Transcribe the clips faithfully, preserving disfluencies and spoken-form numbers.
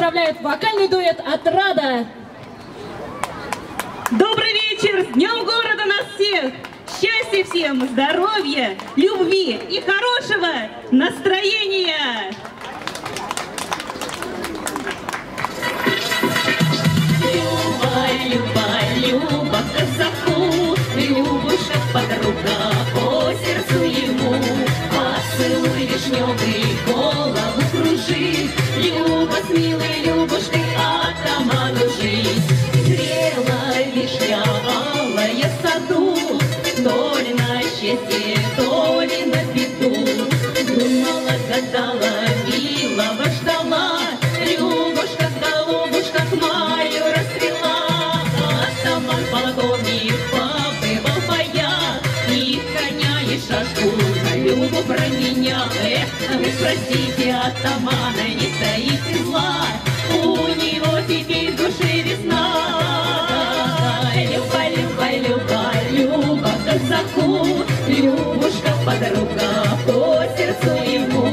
поздравляет вокальный дуэт «Отрада». Добрый вечер! С Днем города нас всех! Счастья всем, здоровья, любви и хорошего настроения! Люба, Люба, Люба казаку, Любушка подруга по сердцу ему. Поцелуй вишневый голову кружит, Люба с милой Любушкой атаману жить. Зрела вишня алая в саду, то ли на счастье, то ли на беду. Думала, гадала, милого ждала, Любушка с голубушка к маю расцвела. Атаман полковник побывал в боях, и коня, и шашку на Любу променял. Эх, вы спросите атамана, не стоите зла, у него теперь в душе весна. Люба, Люба, Люба, Люба казаку, Любушка подруга по сердцу ему.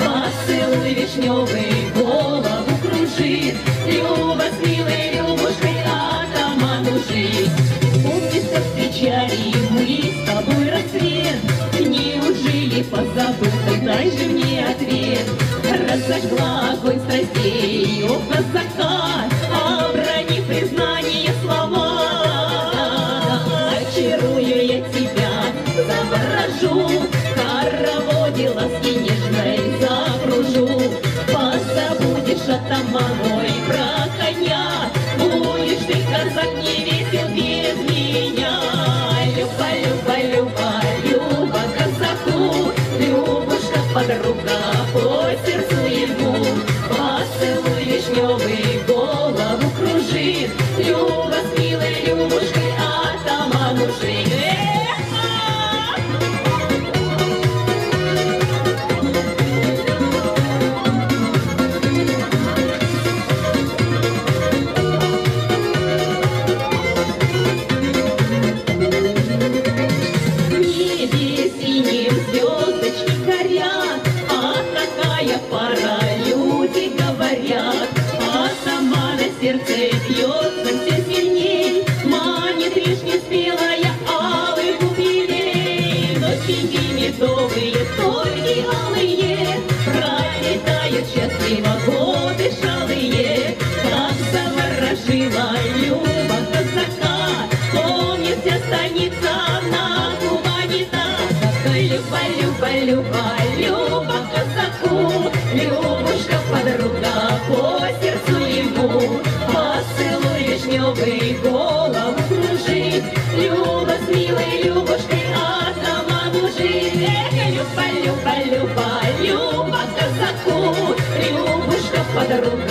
Поцелуй вишневый голову кружит, Люба с милой Любушкой атаману жить. Помнишь, как встречали мы с тобой рассвет, неужели позабыл? Дай же мне ответ. Разожгла огонь страстей у казака, обрани признание слова. Очарую я тебя, заворожу, хороводила с нежной закружу. Позабудешь атаману и про коня, будешь ты, казак, не весел без меня. Люба, Люба, Люба, Люба казаку, Любушка подруга по сердцу ему. Поцелуй вишневый голову кружит, Люба с милой Любушкой атаману жить. Люба, Люба казаку, Любушка подруга по сердцу ему. Поцелуй вишневый голову кружит, Люба с милой Любушкой атаману жить. Эх, Люба, Люба, Люба, Люба казаку, Любушка подруга.